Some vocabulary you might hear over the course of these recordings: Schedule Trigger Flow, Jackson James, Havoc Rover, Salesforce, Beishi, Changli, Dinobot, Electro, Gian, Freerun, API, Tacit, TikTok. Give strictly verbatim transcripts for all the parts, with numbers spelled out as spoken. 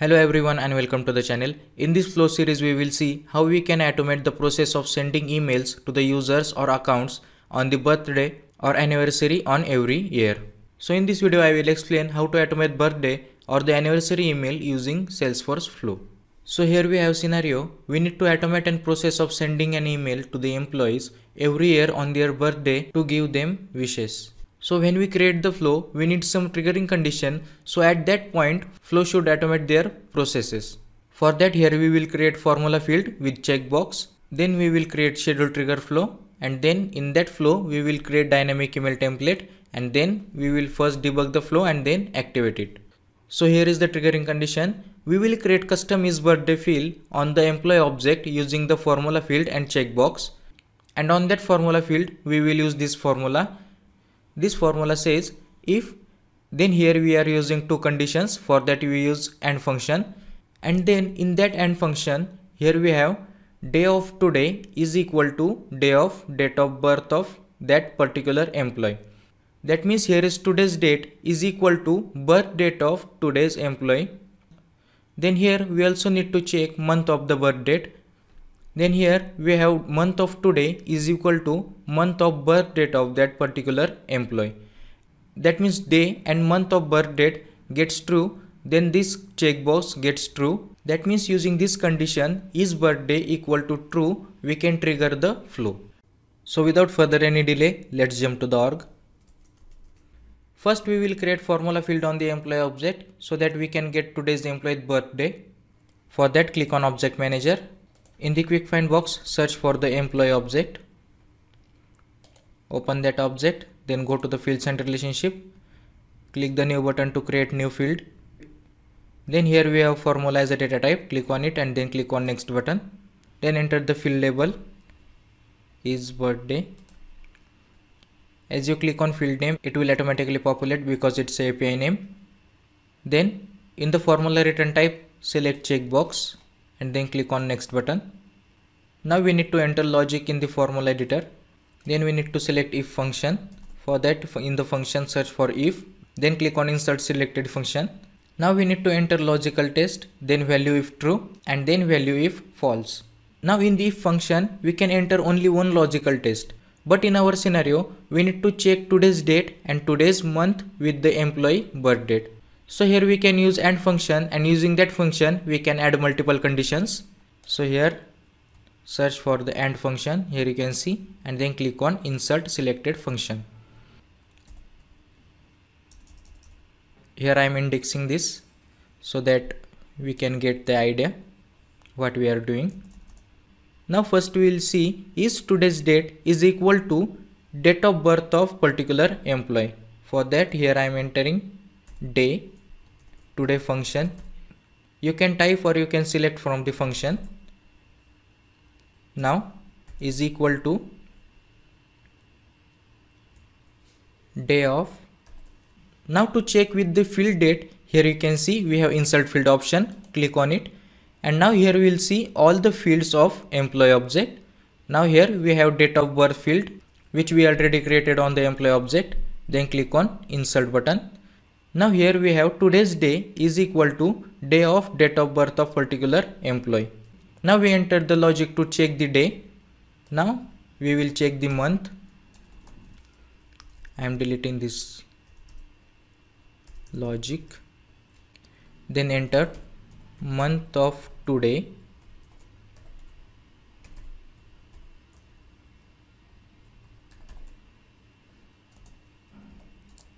Hello everyone and welcome to the channel. In this flow series we will see how we can automate the process of sending emails to the users or accounts on the birthday or anniversary on every year. So in this video I will explain how to automate birthday or the anniversary email using Salesforce flow. So here we have scenario. We need to automate and process of sending an email to the employees every year on their birthday to give them wishes. So when we create the flow, we need some triggering condition. So at that point, flow should automate their processes. For that, here we will create formula field with checkbox. Then we will create schedule trigger flow. And then in that flow, we will create dynamic email template. And then we will first debug the flow and then activate it. So here is the triggering condition. We will create custom is birthday field on the employee object using the formula field and checkbox. And on that formula field, we will use this formula. This formula says if, then here we are using two conditions. For that we use AND function, and then in that AND function here we have day of today is equal to day of date of birth of that particular employee. That means here is today's date is equal to birth date of today's employee. Then here we also need to check month of the birth date. Then here we have month of today is equal to month of birth date of that particular employee. That means day and month of birth date gets true, then this checkbox gets true. That means using this condition is birthday equal to true, we can trigger the flow. So without further any delay, let's jump to the org. First we will create formula field on the employee object so that we can get today's employee birthday. For that click on object manager. In the quick find box, search for the employee object, open that object, then go to the fields and relationship, click the new button to create new field. Then here we have formula as a data type, click on it and then click on next button, then enter the field label is birthday. As you click on field name, it will automatically populate because it's a A P I name. Then in the formula return type, select checkbox and then click on next button. Now we need to enter logic in the formula editor. Then we need to select if function. For that, in the function search for if, then click on insert selected function. Now we need to enter logical test, then value if true and then value if false. Now in the if function we can enter only one logical test, but in our scenario we need to check today's date and today's month with the employee birth date. So here we can use AND function, and using that function we can add multiple conditions. So here search for the AND function, here you can see, and then click on insert selected function. Here I am indexing this so that we can get the idea what we are doing. Now first we will see is today's date is equal to date of birth of particular employee. For that here I am entering day today function. You can type or you can select from the function. Now is equal to day of. Now to check with the field date, here you can see we have insert field option, click on it, and now here we will see all the fields of employee object. Now here we have date of birth field which we already created on the employee object, then click on insert button. Now here we have today's day is equal to day of date of birth of particular employee. Now we enter the logic to check the day. Now we will check the month. I am deleting this logic. Then enter month of today.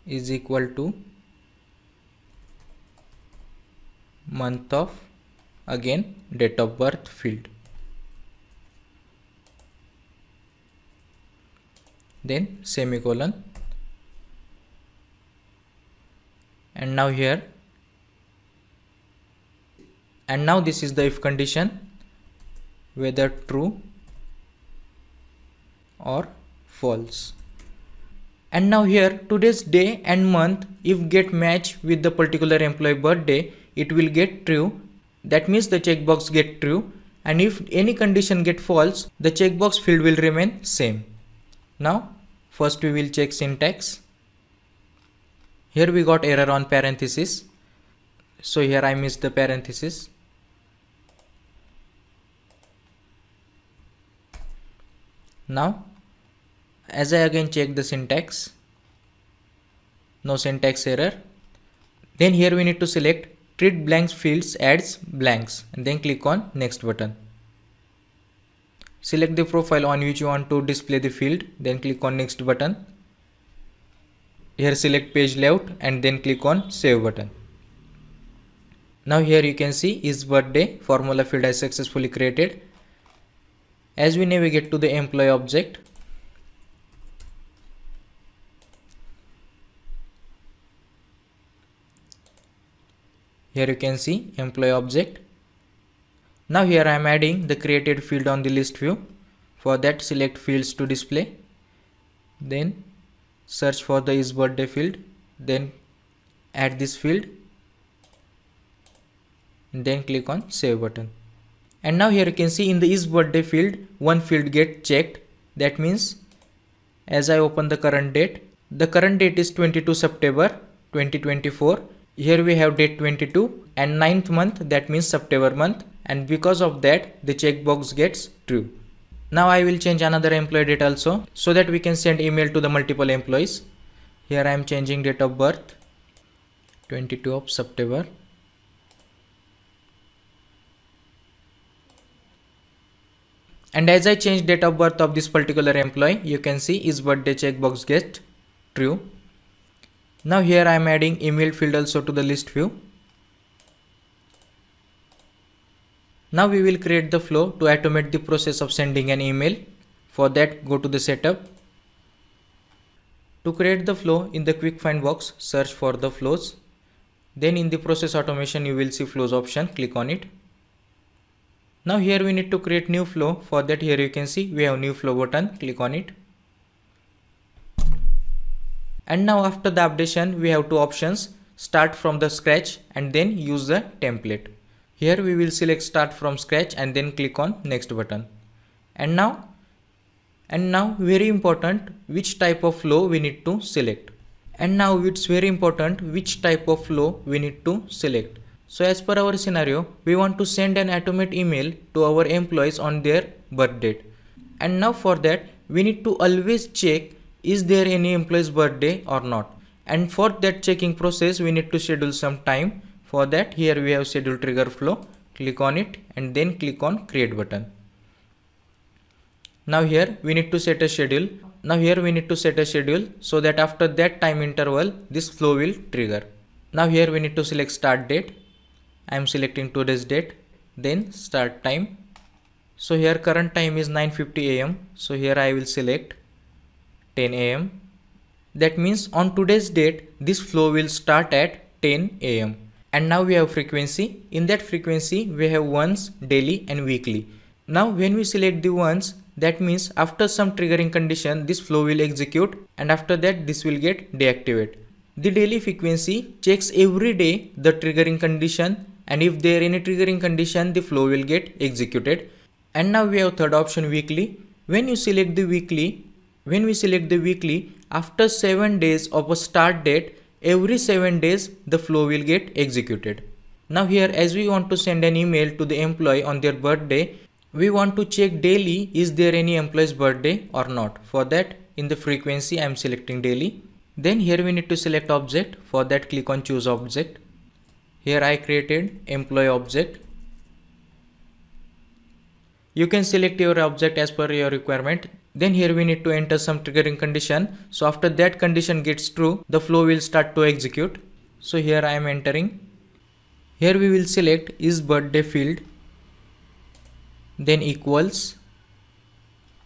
Is equal to month of again date of birth field. Then semicolon. And now here. And now this is the if condition, whether true or false. And now here today's day and month if get matched with the particular employee birthday, it will get true. That means the checkbox get true, and if any condition get false, the checkbox field will remain same. Now first we will check syntax. Here we got error on parenthesis. So here I missed the parenthesis. Now as I again check the syntax, no syntax error. Then here we need to select treat blanks fields as blanks and then click on next button. Select the profile on which you want to display the field, then click on next button. Here select page layout and then click on save button. Now here you can see is birthday formula field has successfully created. As we navigate to the employee object, here you can see employee object. Now here I am adding the created field on the list view. For that select fields to display, then search for the is birthday field, then add this field, then click on save button. And now here you can see in the is birthday field one field get checked. That means as I open the current date, the current date is twenty-second September twenty twenty-four. Here we have date twenty-two and ninth month, that means September month, and because of that the checkbox gets true. Now I will change another employee date also so that we can send email to the multiple employees. Here I am changing date of birth twenty-second of September. And as I change date of birth of this particular employee, you can see is birthday checkbox gets true. Now here I am adding email field also to the list view. Now we will create the flow to automate the process of sending an email. For that, go to the setup. To create the flow, in the quick find box search for the flows. Then in the process automation you will see flows option, click on it. Now here we need to create new flow. For that here you can see we have new flow button, click on it. And now after the updation we have two options, start from the scratch and then use the template. Here we will select start from scratch and then click on next button. And now, and now very important, which type of flow we need to select. And now it's very important which type of flow we need to select. So as per our scenario, we want to send an automate email to our employees on their birth date. And now for that, we need to always check is there any employee's birthday or not. And for that checking process, we need to schedule some time. For that here we have schedule trigger flow, click on it and then click on create button. Now here we need to set a schedule. Now here we need to set a schedule so that after that time interval this flow will trigger. Now here we need to select start date. I am selecting today's date, then start time. So here current time is nine fifty A M. So here I will select ten A M. That means on today's date this flow will start at ten A M. And now we have frequency. In that frequency we have once, daily and weekly. Now when we select the once, that means after some triggering condition this flow will execute and after that this will get deactivated. The daily frequency checks every day the triggering condition, and if there any triggering condition the flow will get executed. And now we have third option, weekly. When you select the weekly, when we select the weekly, after seven days of a start date, every seven days the flow will get executed. Now here as we want to send an email to the employee on their birthday, we want to check daily is there any employee's birthday or not. For that in the frequency I am selecting daily. Then here we need to select object. For that click on choose object. Here I created employee object. You can select your object as per your requirement. Then here we need to enter some triggering condition. So after that condition gets true, the flow will start to execute. So here I am entering. Here we will select is birthday field, then equals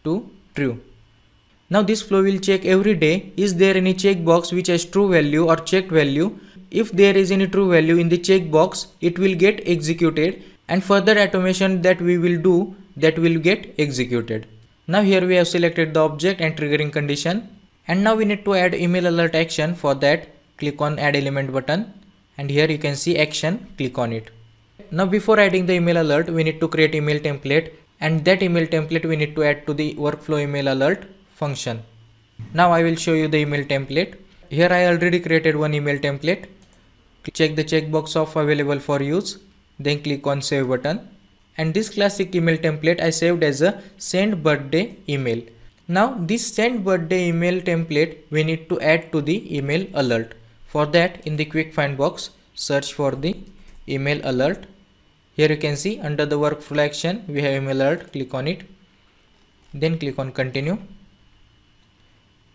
to true. Now this flow will check every day is there any checkbox which has true value or checked value. If there is any true value in the checkbox, it will get executed, and further automation that we will do that will get executed. Now here we have selected the object and triggering condition, and now we need to add email alert action. For that click on add element button and here you can see action, click on it. Now before adding the email alert we need to create email template, and that email template we need to add to the workflow email alert function. Now I will show you the email template. Here I already created one email template. Check the checkbox of available for use, then click on save button. And this classic email template I saved as a send birthday email. Now this send birthday email template we need to add to the email alert. For that, in the quick find box, search for the email alert. Here you can see under the workflow action we have email alert. Click on it, then click on continue.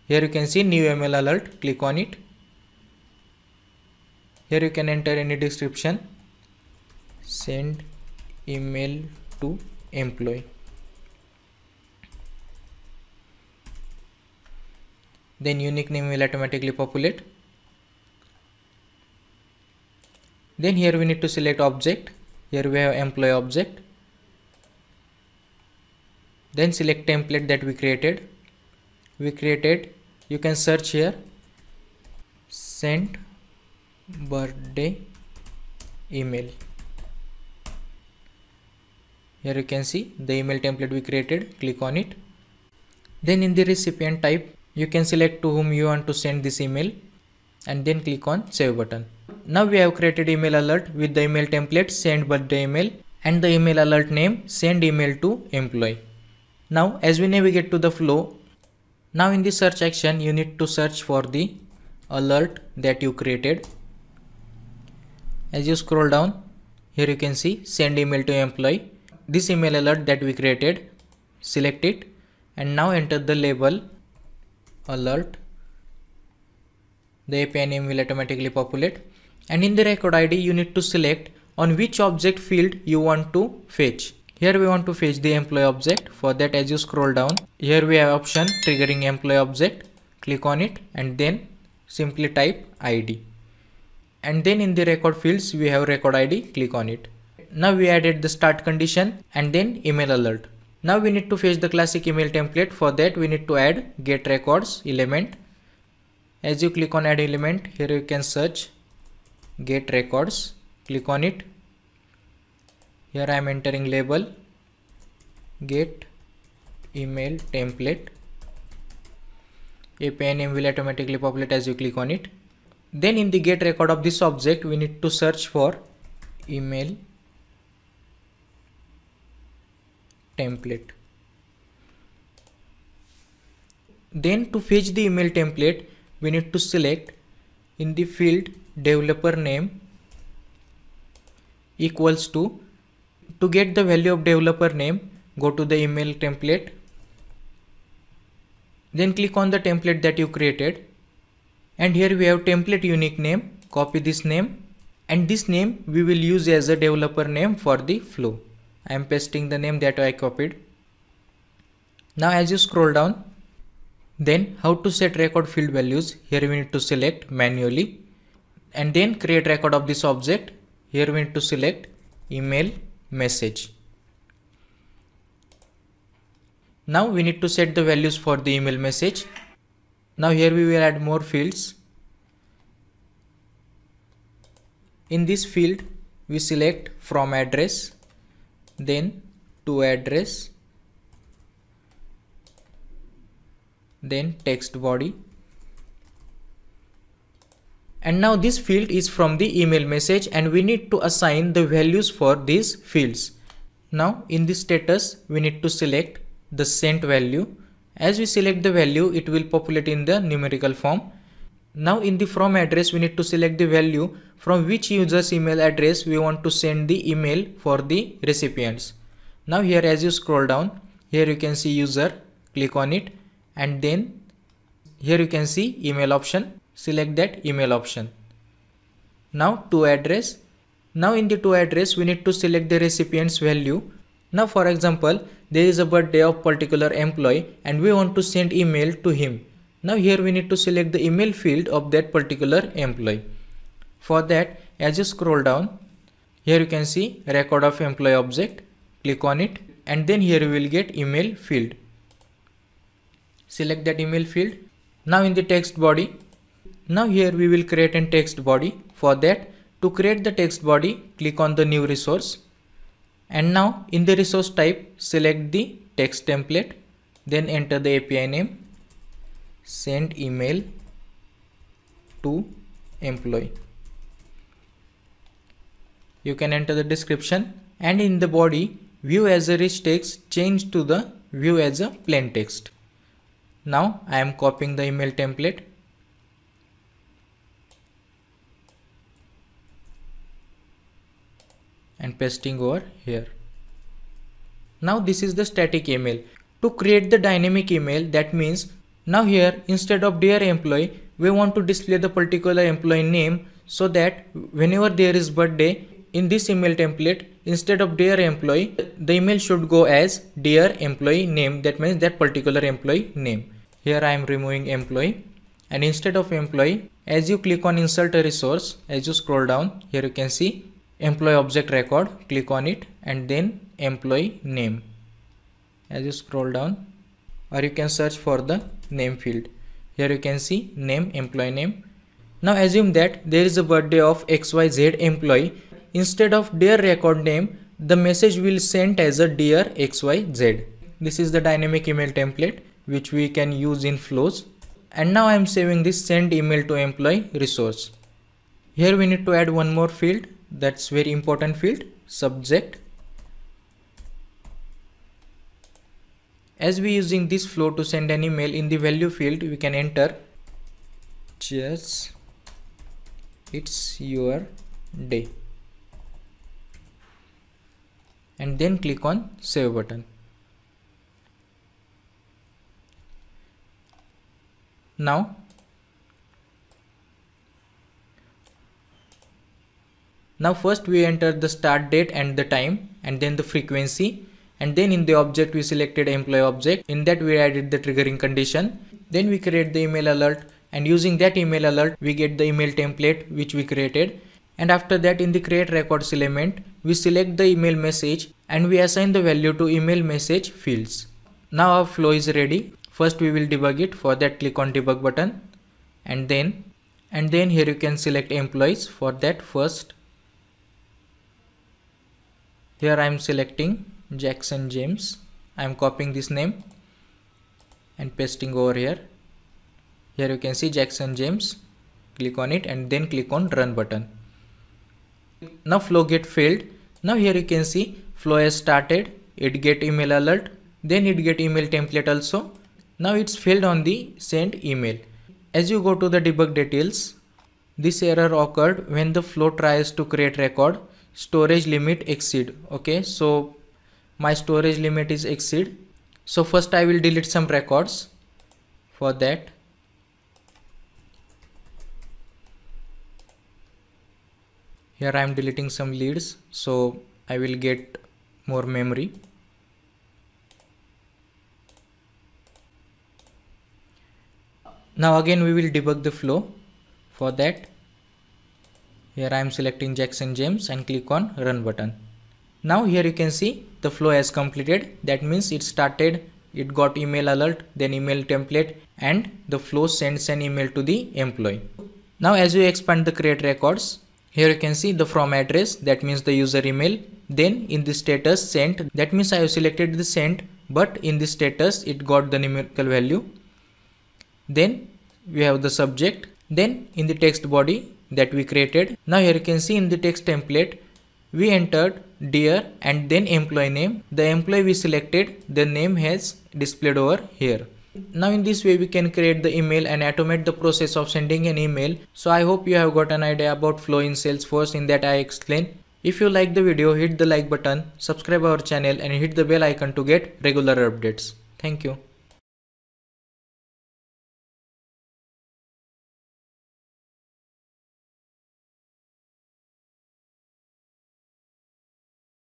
Here you can see new email alert. Click on it. Here you can enter any description. Send email to employee. Then unique name will automatically populate. Then here we need to select object. Here we have employee object. Then select template that we created. We created, you can search here, send birthday email. Here you can see the email template we created. Click on it. Then in the recipient type, you can select to whom you want to send this email and then click on save button. Now we have created email alert with the email template send birthday email and the email alert name send email to employee. Now as we navigate to the flow, now in the search action you need to search for the alert that you created. As you scroll down, here you can see send email to employee. This email alert that we created, select it and now enter the label alert. The A P I name will automatically populate and in the record I D you need to select on which object field you want to fetch. Here we want to fetch the employee object. For that, as you scroll down, here we have option triggering employee object. Click on it and then simply type I D. And then in the record fields we have record I D. Click on it. Now we added the start condition and then email alert. Now we need to fetch the classic email template. For that we need to add get records element. As you click on add element, here you can search get records. Click on it. Here I am entering label get email template. A P I name will automatically populate as you click on it. Then in the get record of this object we need to search for email template. Then to fetch the email template we need to select in the field developer name equals to. To get the value of developer name, go to the email template, then click on the template that you created and here we have template unique name. Copy this name and this name we will use as a developer name for the flow. I am pasting the name that I copied. Now as you scroll down, then how to set record field values. Here we need to select manually and then create record of this object. Here we need to select email message. Now we need to set the values for the email message. Now here we will add more fields. In this field we select from address, then to address, then text body. And now this field is from the email message and we need to assign the values for these fields. Now in the status we need to select the sent value. As we select the value, it will populate in the numerical form. Now in the from address we need to select the value from which user's email address we want to send the email for the recipients. Now here as you scroll down, here you can see user. Click on it. And then here you can see email option, select that email option. Now to address, now in the to address we need to select the recipient's value. Now for example, there is a birthday of particular employee and we want to send email to him. Now here we need to select the email field of that particular employee. For that, as you scroll down, here you can see record of employee object. Click on it and then here you will get email field. Select that email field. Now in the text body, now here we will create a text body. For that, to create the text body, click on the new resource and now in the resource type select the text template, then enter the A P I name send email to employee. you can enter the description, and in the body view as a rich text change to the view as a plain text. Now I am copying the email template. And pasting over here. Now this is the static email. To create the dynamic email, that means now here instead of dear employee, we want to display the particular employee name, so that whenever there is birthday in this email template, instead of dear employee, the email should go as dear employee name. That means that particular employee name. Here I am removing employee, and instead of employee, as you click on insert a resource, as you scroll down here, you can see employee object record, click on it, and then employee name. As you scroll down, or you can search for the name field. Here you can see name, employee name. Now assume that there is a birthday of X Y Z employee. Instead of dear record name, the message will send as a dear X Y Z. This is the dynamic email template which we can use in flows. And now I am saving this send email to employee resource. Here we need to add one more field. That's very important field, subject. As we using this flow to send an email, in the value field we can enter cheers, it's your day, and then click on save button. Now Now first we enter the start date and the time, and then the frequency, and then in the object we selected employee object, in that we added the triggering condition. Then we create the email alert, and using that email alert we get the email template which we created, and after that in the create records element we select the email message and we assign the value to email message fields. Now our flow is ready. First we will debug it. For that click on debug button, and then and then here you can select employees. For that first here I am selecting Jackson James. I am copying this name and pasting over here. Here you can see Jackson James. Click on it and then click on run button. Now flow get failed. Now here you can see flow has started. It get email alert. Then it get email template also. Now it's failed on the send email. As you go to the debug details, this error occurred when the flow tries to create record. Storage limit exceed. Okay, so my storage limit is exceed. So first I will delete some records. For that, here I am deleting some leads, so I will get more memory. Now again we will debug the flow. For that, here I am selecting Jackson James and click on run button. Now here you can see the flow has completed. That means it started, it got email alert, then email template, and the flow sends an email to the employee. Now as you expand the create records, here you can see the from address, that means the user email. Then in the status sent, that means I have selected the sent, but in the status it got the numerical value. Then we have the subject. Then in the text body that we created. Now here you can see in the text template we entered dear and then employee name. The employee we selected, the name has displayed over here. Now in this way we can create the email and automate the process of sending an email. So I hope you have got an idea about flow in Salesforce, in that I explained. If you like the video, hit the like button, subscribe our channel and hit the bell icon to get regular updates. Thank you.